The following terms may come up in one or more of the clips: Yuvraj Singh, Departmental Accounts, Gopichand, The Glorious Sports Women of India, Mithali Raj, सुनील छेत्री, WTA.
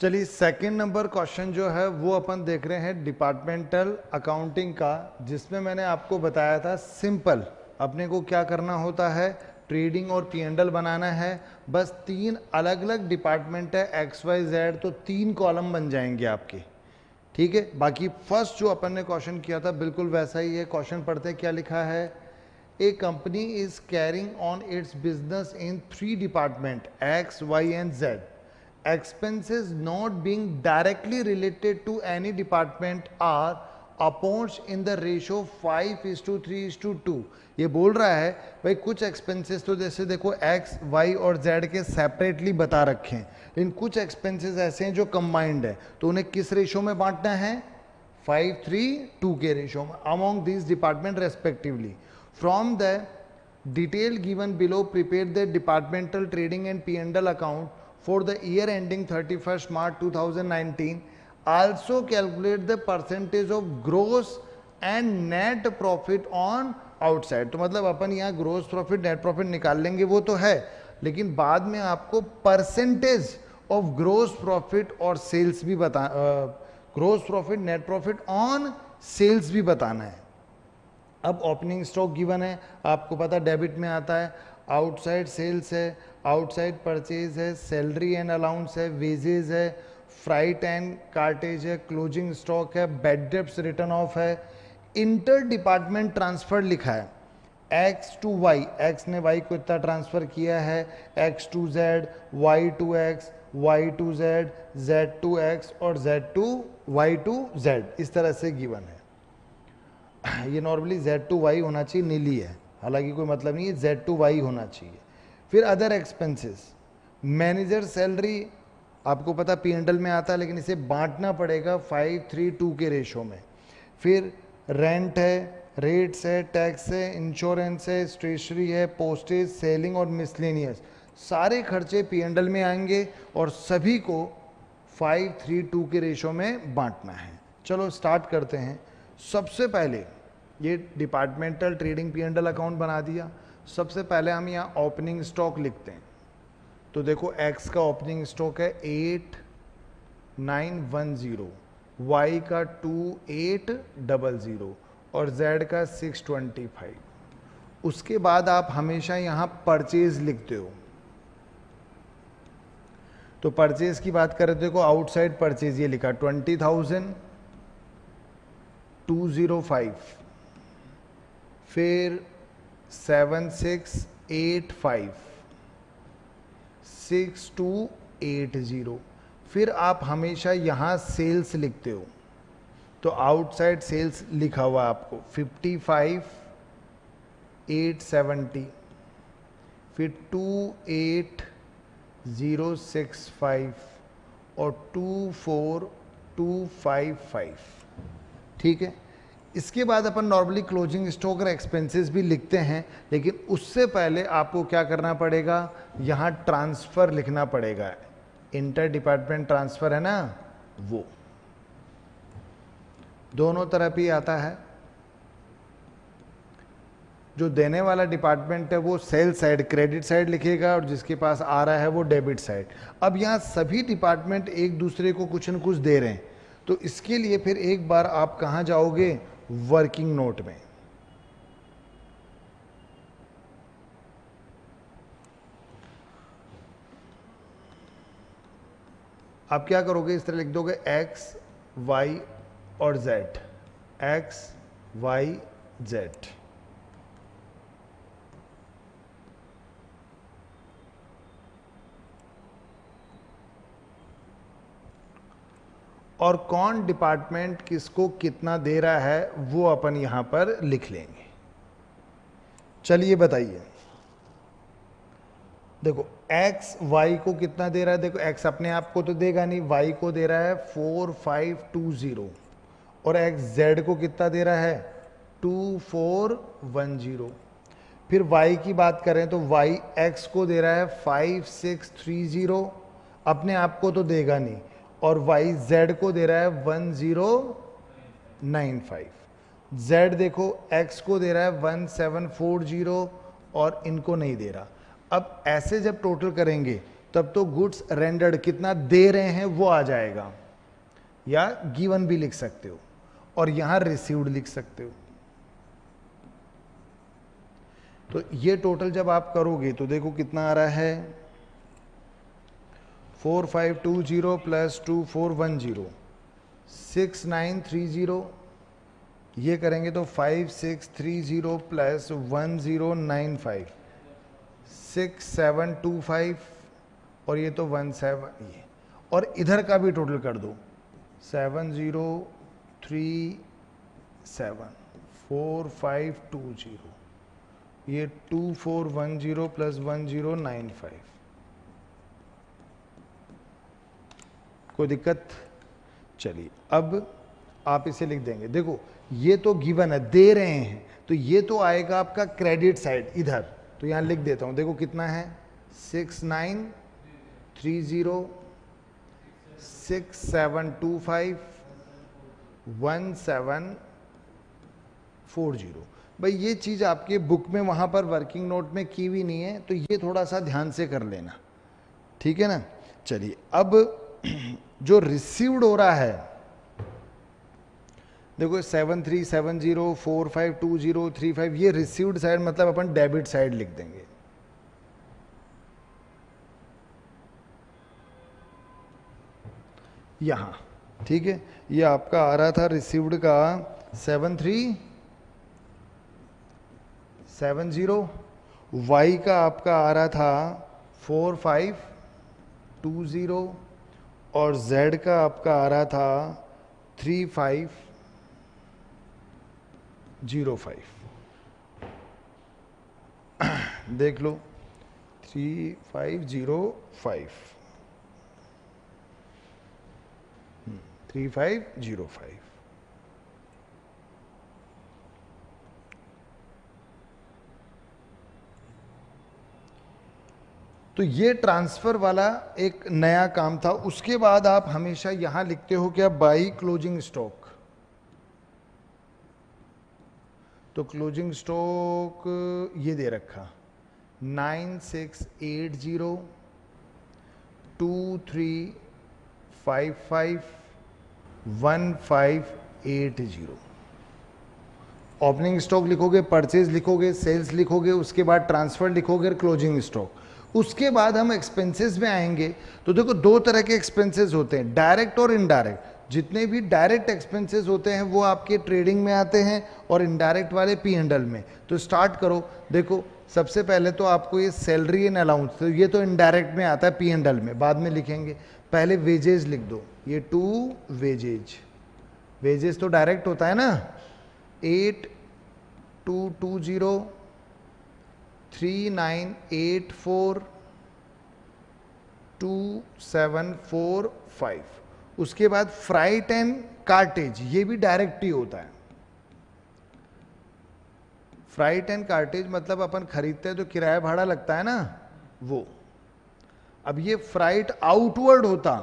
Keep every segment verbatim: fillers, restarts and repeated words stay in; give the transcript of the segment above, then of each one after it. चलिए second number question जो है वो अपन देख रहे हैं डिपार्टमेंटल अकाउंटिंग का, जिसमें मैंने आपको बताया था सिंपल अपने को क्या करना होता है, ट्रेडिंग और पी एंड एल बनाना है। बस तीन अलग अलग डिपार्टमेंट है एक्स वाई जेड, तो तीन कॉलम बन जाएंगे आपके, ठीक है। बाकी फर्स्ट जो अपन ने क्वेश्चन किया था बिल्कुल वैसा ही है। क्वेश्चन पढ़ते क्या लिखा है, a company is carrying on its business in three department X Y and Z, expenses not being directly related to any department are apportioned in the ratio five is to three is to two। ये बोल रहा है भाई कुछ expenses तो जैसे देखो x, y और z के separately बता रखे हैं, लेकिन कुछ expenses ऐसे हैं जो combined है, तो उन्हें किस रेशो में बांटना है, five, three, two के रेशो में among these department respectively। From the detail given below prepare the departmental trading and P and L account for the year ending thirty-first March two thousand nineteen, also calculate the percentage of gross and net profit on outside। तो मतलब अपन यहाँ gross profit net profit निकाल लेंगे वो तो है, लेकिन बाद में आपको percentage of gross profit और sales भी बता uh, gross profit net profit on sales भी बताना है। अब opening stock given है, आपको पता debit में आता है, outside sales है, आउटसाइड परचेज है, सैलरी एंड अलाउंस है, वेजेज है, फ्राइट एंड कार्टेज है, क्लोजिंग स्टॉक है, बैड डेप्स रिटर्न ऑफ है। इंटर डिपार्टमेंट ट्रांसफर लिखा है एक्स टू वाई, एक्स ने वाई को इतना ट्रांसफर किया है, X to Z, Y to X, Y to Z, Z to X और Z to Y to Z, इस तरह से गिवन है। ये नॉर्मली जेड टू वाई होना चाहिए, नीली है हालांकि कोई मतलब नहीं है, जेड टू वाई होना चाहिए। फिर अदर एक्सपेंसेस, मैनेजर सैलरी आपको पता पी एंड एल में आता है, लेकिन इसे बांटना पड़ेगा फाइव थ्री टू के रेशो में। फिर रेंट है, रेट्स है, टैक्स है, इंश्योरेंस है, स्टेशनरी है, पोस्टेज, सेलिंग और मिसलेनियस, सारे खर्चे पी एंड एल में आएंगे और सभी को फाइव थ्री टू के रेशो में बांटना है। चलो स्टार्ट करते हैं। सबसे पहले ये departmental trading P and L account बना दिया। सबसे पहले हम यहाँ ओपनिंग स्टॉक लिखते हैं, तो देखो एक्स का ओपनिंग स्टॉक है eight nine one zero, Y का टू एट डबल ज़ीरो और जेड का सिक्स ट्वेंटी फाइव। उसके बाद आप हमेशा यहाँ परचेज लिखते हो, तो परचेज की बात करें तो देखो आउटसाइड परचेज ये लिखा twenty thousand two zero five, फिर seven six eight five six two eight zero. फिर आप हमेशा यहाँ सेल्स लिखते हो, तो आउटसाइड सेल्स लिखा हुआ आपको फिफ्टी फाइव एट सेवेंटी, फिर two eight zero six five और two four two five five, ठीक है। इसके बाद अपन नॉर्मली क्लोजिंग स्टॉक और एक्सपेंसेस भी लिखते हैं, लेकिन उससे पहले आपको क्या करना पड़ेगा, यहाँ ट्रांसफ़र लिखना पड़ेगा, इंटर डिपार्टमेंट ट्रांसफ़र है ना, वो दोनों तरफ ही आता है। जो देने वाला डिपार्टमेंट है वो सेल साइड क्रेडिट साइड लिखेगा और जिसके पास आ रहा है वो डेबिट साइड। अब यहाँ सभी डिपार्टमेंट एक दूसरे को कुछ न कुछ दे रहे हैं, तो इसके लिए फिर एक बार आप कहाँ जाओगे, वर्किंग नोट में। आप क्या करोगे, इस तरह लिख दोगे x, y और z, x, y, z। और कौन डिपार्टमेंट किसको कितना दे रहा है वो अपन यहाँ पर लिख लेंगे। चलिए बताइए, देखो एक्स वाई को कितना दे रहा है, देखो एक्स अपने आप को तो देगा नहीं, वाई को दे रहा है फोर फाइव टू ज़ीरो, और एक्स जेड को कितना दे रहा है टू फोर वन ज़ीरो। फिर वाई की बात करें तो वाई एक्स को दे रहा है फाइव सिक्स थ्री ज़ीरो, अपने आप को तो देगा नहीं, और वाई जेड को दे रहा है one zero nine five. Z देखो एक्स को दे रहा है वन सेवन फोर ज़ीरो और इनको नहीं दे रहा। अब ऐसे जब टोटल करेंगे तब तो गुड्स रेंडर्ड कितना दे रहे हैं वो आ जाएगा, या गिवन भी लिख सकते हो और यहां रिसीव्ड लिख सकते हो। तो ये टोटल जब आप करोगे तो देखो कितना आ रहा है, four five two zero plus two four one zero six nine three zero, ये करेंगे तो five six three zero plus one zero nine five six seven two five, और ये तो वन सेवन, ये और इधर का भी टोटल कर दो, seven zero three seven four five two zero, ये two four one zero plus one zero nine five. कोई दिक्कत? चलिए अब आप इसे लिख देंगे। देखो ये तो गिवन है, दे रहे हैं, तो ये तो आएगा आपका क्रेडिट साइड इधर, तो यहाँ लिख देता हूँ। देखो कितना है, six nine three zero six seven two five one seven four zero. भाई ये चीज़ आपके बुक में वहाँ पर वर्किंग नोट में की हुई नहीं है, तो ये थोड़ा सा ध्यान से कर लेना, ठीक है ना। चलिए अब जो रिसीव्ड हो रहा है, देखो seven three seven zero four five two zero three five, ये रिसीव्ड साइड मतलब अपन डेबिट साइड लिख देंगे। यहाँ ठीक है, ये आपका आ रहा था रिसीव्ड का seven three seven zero, Y का आपका आ रहा था फोर फाइव टू जीरो, और जेड का आपका आ रहा था थ्री फाइव जीरो फाइव। देख लो three five zero five three five zero five. तो ये ट्रांसफर वाला एक नया काम था। उसके बाद आप हमेशा यहां लिखते हो क्या, बाई क्लोजिंग स्टॉक। तो क्लोजिंग स्टॉक ये दे रखा nine six eight zero two three five five one five eight zero. Opening stock लिखोगे, परचेज लिखोगे, सेल्स लिखोगे, उसके बाद ट्रांसफर लिखोगे और क्लोजिंग स्टॉक। उसके बाद हम एक्सपेंसेस में आएंगे। तो देखो दो तरह के एक्सपेंसेस होते हैं, डायरेक्ट और इनडायरेक्ट। जितने भी डायरेक्ट एक्सपेंसेस होते हैं वो आपके ट्रेडिंग में आते हैं, और इनडायरेक्ट वाले पी एंड एल में। तो स्टार्ट करो। देखो सबसे पहले तो आपको ये सैलरी एंड अलाउंस, तो ये तो इनडायरेक्ट में आता है, पी एंड एल में बाद में लिखेंगे। पहले वेजेस लिख दो, ये टू वेजेज, वेजेज तो डायरेक्ट होता है ना, eight two two zero three nine eight four two seven four five. उसके बाद फ्राइट एंड कार्टेज, ये भी डायरेक्ट ही होता है। फ्राइट एंड कार्टेज मतलब अपन खरीदते हैं तो किराया भाड़ा लगता है ना, वो। अब ये फ्राइट आउटवर्ड होता,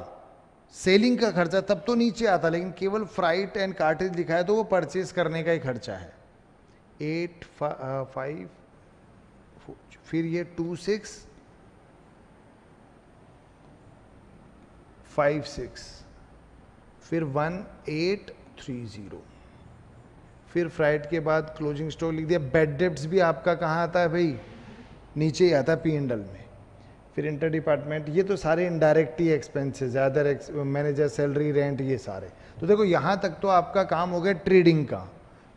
सेलिंग का खर्चा तब तो नीचे आता, लेकिन केवल फ्राइट एंड कार्टेज लिखा है तो वो परचेज करने का ही खर्चा है। एट फाइव, फिर ये टू सिक्स फाइव सिक्स, फिर वन एट थ्री जीरो, फिर फ्राइड के बाद क्लोजिंग स्टॉक लिख दिया। बैड डेब्ट्स भी आपका कहाँ आता है भाई, नीचे ही आता है पी एंड एल में। फिर इंटर डिपार्टमेंट, ये तो सारे इनडायरेक्ट ही expenses, other manager salary rent, ये सारे। तो देखो यहाँ तक तो आपका काम हो गया ट्रेडिंग का।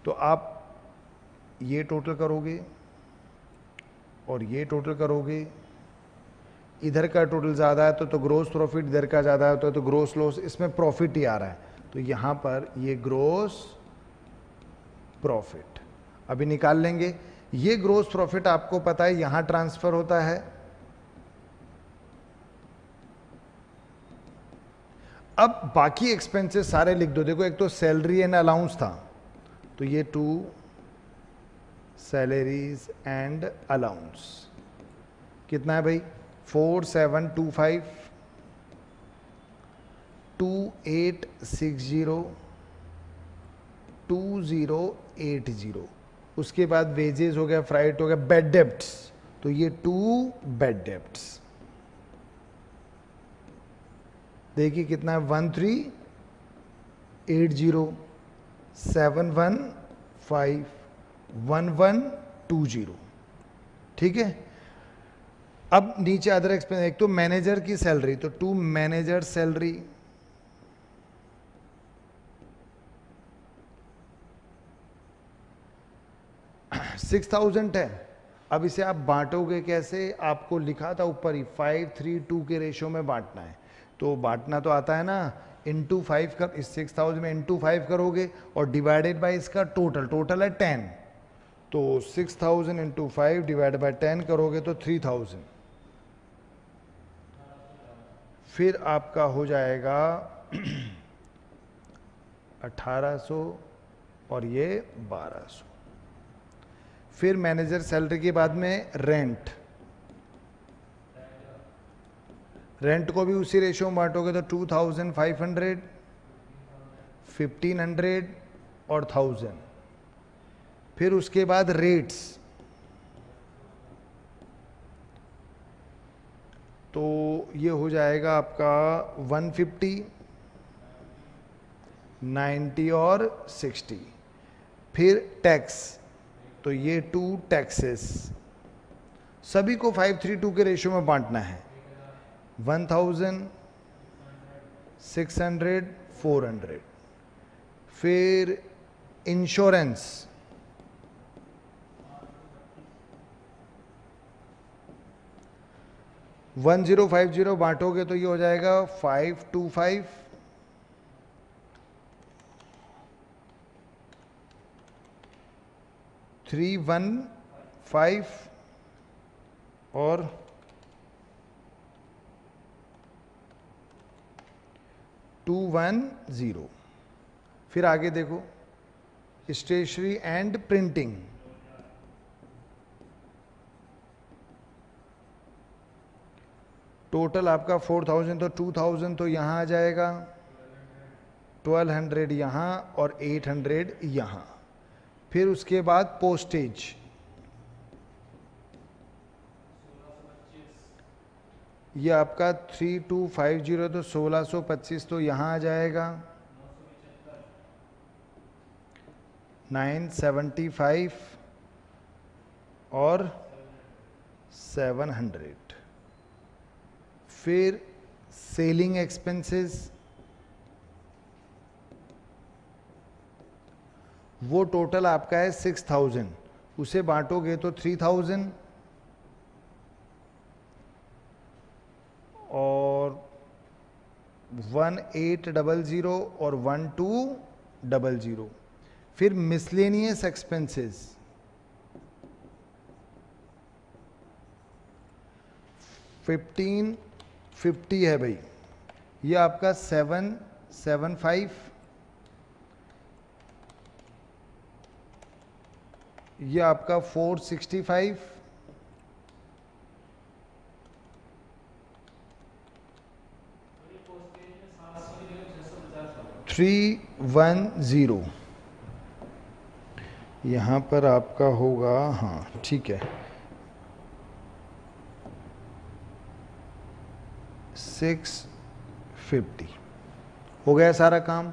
तो आप ये टोटल करोगे और ये टोटल करोगे, इधर का टोटल ज़्यादा है तो तो ग्रोस प्रॉफिट, इधर का ज़्यादा है तो तो ग्रोस लॉस, इसमें प्रॉफिट ही आ रहा है। तो यहाँ पर ये ग्रोस प्रॉफिट अभी निकाल लेंगे। ये ग्रोस प्रॉफिट आपको पता है यहाँ ट्रांसफ़र होता है। अब बाकी एक्सपेंसेस सारे लिख दो। देखो एक तो सैलरी एंड अलाउंस था, तो ये टू सैलरीज एंड अलाउंस कितना है भाई, four seven two five two eight six zero two zero eight zero. उसके बाद वेजेस हो गया, फ्राइट हो गया, बेड डेब्ट्स, तो ये टू बेड डेब्ट्स। देखिए कितना है one three eight zero seven one five one one two zero. ठीक है, अब नीचे अदर एक्सपेंस, एक तो मैनेजर की सैलरी, तो two manager salary, six thousand है। अब इसे आप बांटोगे कैसे, आपको लिखा था ऊपर ही फाइव थ्री टू के रेशियो में बांटना है, तो बांटना तो आता है ना, इंटू फाइव कर, इस सिक्स थाउजेंड में इंटू फाइव करोगे और डिवाइडेड बाय इसका टोटल, टोटल है टेन, तो six thousand into five divide by ten करोगे तो थ्री थाउजेंड, फिर आपका हो जाएगा अठारह सौ और ये बारह सौ। फिर मैनेजर सैलरी के बाद में रेंट, रेंट को भी उसी रेशियो में बांटोगे तो two thousand five hundred, fifteen hundred और थाउजेंड। फिर उसके बाद रेट्स, तो ये हो जाएगा आपका वन फिफ्टी, नाइन्टी और सिक्सटी। फिर टैक्स, तो ये टू टैक्सेस, सभी को फाइव थ्री टू के रेशियो में बांटना है, one thousand six hundred four hundred. फिर insurance, one zero five zero बांटोगे तो ये हो जाएगा five two five, three one five और टू वन ज़ीरो। फिर आगे देखो स्टेशनरी एंड प्रिंटिंग, टोटल आपका फोर थाउजेंड, तो टू थाउजेंड तो यहाँ आ जाएगा, ट्वेल्व हंड्रेड यहाँ और एट हंड्रेड यहाँ। फिर उसके बाद पोस्टेज, ये आपका थ्री टू फाइव जीरो, तो सोलह सौ पच्चीस तो यहाँ आ जाएगा, नाइन सेवेंटी फाइव और सेवन हंड्रेड। फिर सेलिंग एक्सपेंसेस, वो टोटल आपका है सिक्स थाउजेंड, उसे बांटोगे तो थ्री थाउजेंड और वन एट डबल ज़ीरो और वन टू डबल ज़ीरो। फिर मिसलेनियस एक्सपेंसेस, फिफ्टीन फिफ्टी है भाई, ये आपका सेवन सेवन फाइव, ये आपका four sixty five, three one zero यहाँ पर आपका होगा। हाँ ठीक है, सिक्स फिफ्टी हो गया सारा काम।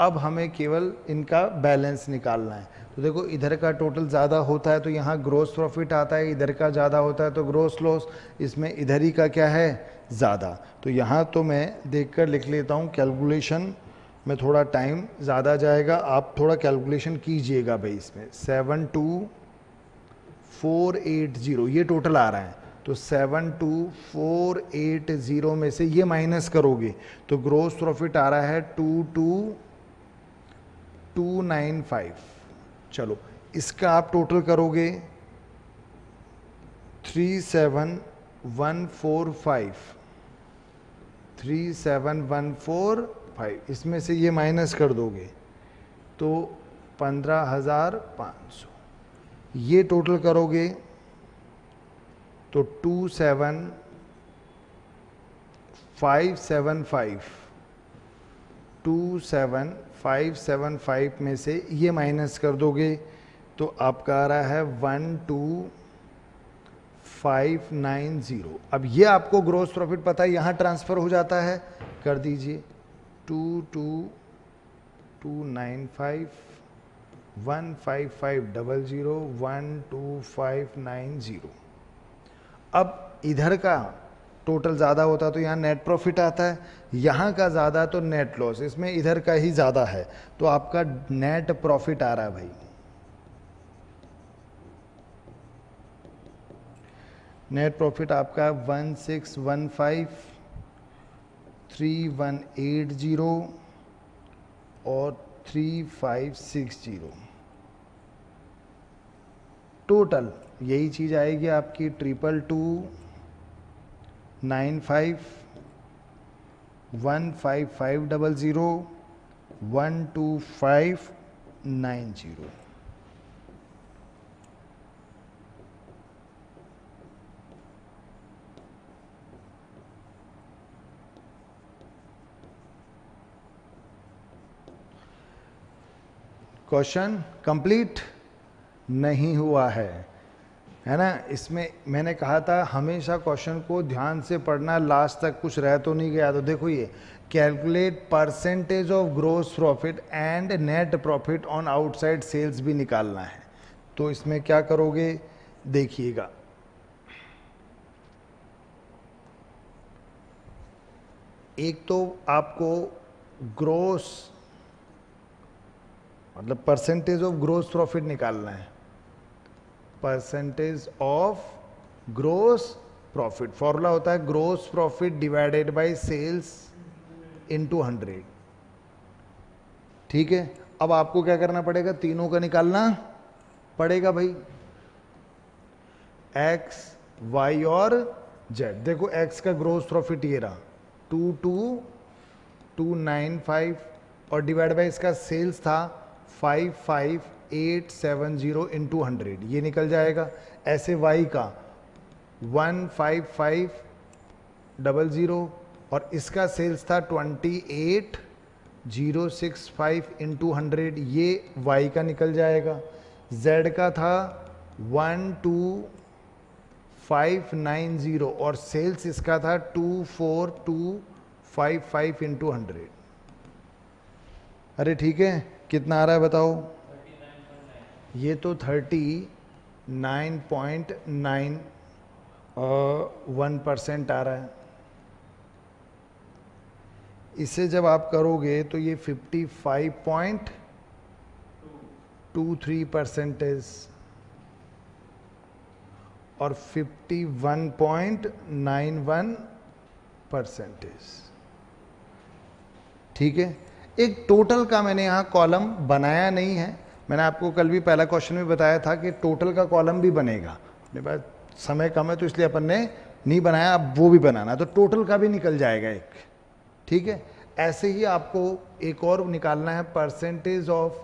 अब हमें केवल इनका बैलेंस निकालना है, तो देखो इधर का टोटल ज़्यादा होता है तो यहाँ ग्रोस प्रॉफिट आता है, इधर का ज़्यादा होता है तो ग्रोस लॉस, इसमें इधर ही का क्या है ज़्यादा, तो यहाँ तो मैं देखकर लिख लेता हूँ, कैलकुलेशन में थोड़ा टाइम ज़्यादा जाएगा, आप थोड़ा कैलकुलेशन कीजिएगा भाई। इसमें seven two four eight zero ये टोटल आ रहा है, तो seven two four eight zero में से ये माइनस करोगे तो ग्रोस प्रॉफिट आ रहा है two two two nine five. चलो इसका आप टोटल करोगे three seven one four five, three seven one four five, इसमें से ये माइनस कर दोगे तो पंद्रह हज़ार पाँच सौ, ये टोटल करोगे तो two seven five seven five, two seven five seven five में से ये माइनस कर दोगे तो आपका आ रहा है one two five nine zero. अब ये आपको ग्रॉस प्रॉफिट पता है यहाँ ट्रांसफ़र हो जाता है, कर दीजिए two two two nine five one five five double zero one two five nine zero. अब इधर का टोटल ज़्यादा होता तो यहाँ नेट प्रॉफिट आता है, यहाँ का ज़्यादा तो नेट लॉस, इसमें इधर का ही ज़्यादा है तो आपका नेट प्रॉफिट आ रहा है भाई। नेट प्रॉफिट आपका one six one five three one eight zero और three five six zero. Total यही चीज़ आएगी आपकी triple two nine five one five five double zero one two five nine zero. Question complete नहीं हुआ है, है ना। इसमें मैंने कहा था हमेशा क्वेश्चन को ध्यान से पढ़ना, लास्ट तक कुछ रह तो नहीं गया। तो देखो ये calculate percentage of gross profit and net profit on outside sales भी निकालना है, तो इसमें क्या करोगे देखिएगा। एक तो आपको ग्रॉस मतलब परसेंटेज ऑफ ग्रॉस प्रॉफिट निकालना है, percentage of gross profit formula होता है gross profit divided by sales into hundred. ठीक है, अब आपको क्या करना पड़ेगा, तीनों का निकालना पड़ेगा भाई, एक्स वाई और जेड। देखो एक्स का ग्रॉस प्रॉफिट ये रहा two two two nine five और डिवाइड बाय इसका सेल्स था five five eight seven zero into hundred, ये निकल जाएगा। ऐसे वाई का one five five double zero और इसका सेल्स था twenty eight zero six five into hundred, ये वाई का निकल जाएगा। जेड का था one two five nine zero और सेल्स इसका था two four two five five into hundred. अरे ठीक है, कितना आ रहा है बताओ, ये तो thirty nine point nine one percent आ रहा है। इसे जब आप करोगे तो ये fifty five point two three percentage और fifty one point nine one percentage. ठीक है, एक टोटल का मैंने यहाँ कॉलम बनाया नहीं है, मैंने आपको कल भी पहला क्वेश्चन में बताया था कि टोटल का कॉलम भी बनेगा, अपने पास समय कम है तो इसलिए अपन ने नहीं बनाया, अब वो भी बनाना, तो टोटल का भी निकल जाएगा एक। ठीक है, ऐसे ही आपको एक और निकालना है परसेंटेज ऑफ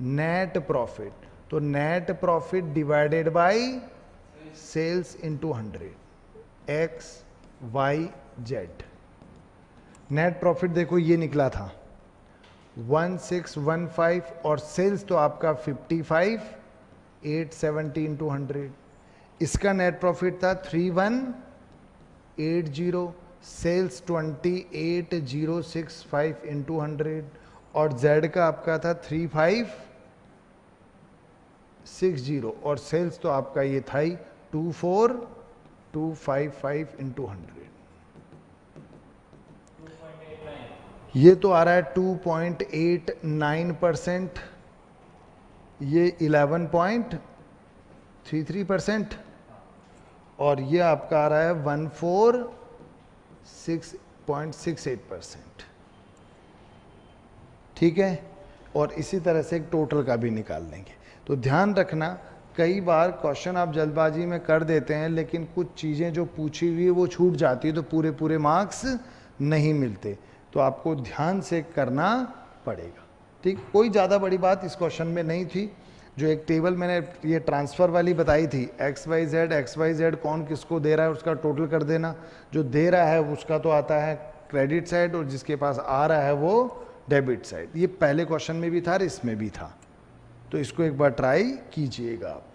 नेट प्रॉफिट, तो net profit divided by sales into hundred, X Y Z. Net profit देखो ये निकला था वन सिक्स वन फाइव और सेल्स तो आपका fifty five eight seventeen two hundred. इसका नेट प्रॉफिट था three one eight zero, sales twenty eight zero six five into hundred और जेड का आपका था थ्री फाइव सिक्स जीरो और सेल्स तो आपका ये था ही two four two five five into hundred. ये तो आ रहा है two point eight nine percent, ये eleven point three three percent और ये आपका आ रहा है one four six point six eight percent. ठीक है, और इसी तरह से एक टोटल का भी निकाल लेंगे। तो ध्यान रखना, कई बार क्वेश्चन आप जल्दबाजी में कर देते हैं लेकिन कुछ चीज़ें जो पूछी हुई है वो छूट जाती है, तो पूरे पूरे मार्क्स नहीं मिलते, तो आपको ध्यान से करना पड़ेगा। ठीक, कोई ज़्यादा बड़ी बात इस क्वेश्चन में नहीं थी। जो एक टेबल मैंने ये ट्रांसफ़र वाली बताई थी, X Y Z X Y Z कौन किसको दे रहा है उसका टोटल कर देना, जो दे रहा है उसका तो आता है क्रेडिट साइड और जिसके पास आ रहा है वो डेबिट साइड। ये पहले क्वेश्चन में भी था और इसमें भी था, तो इसको एक बार ट्राई कीजिएगा आप।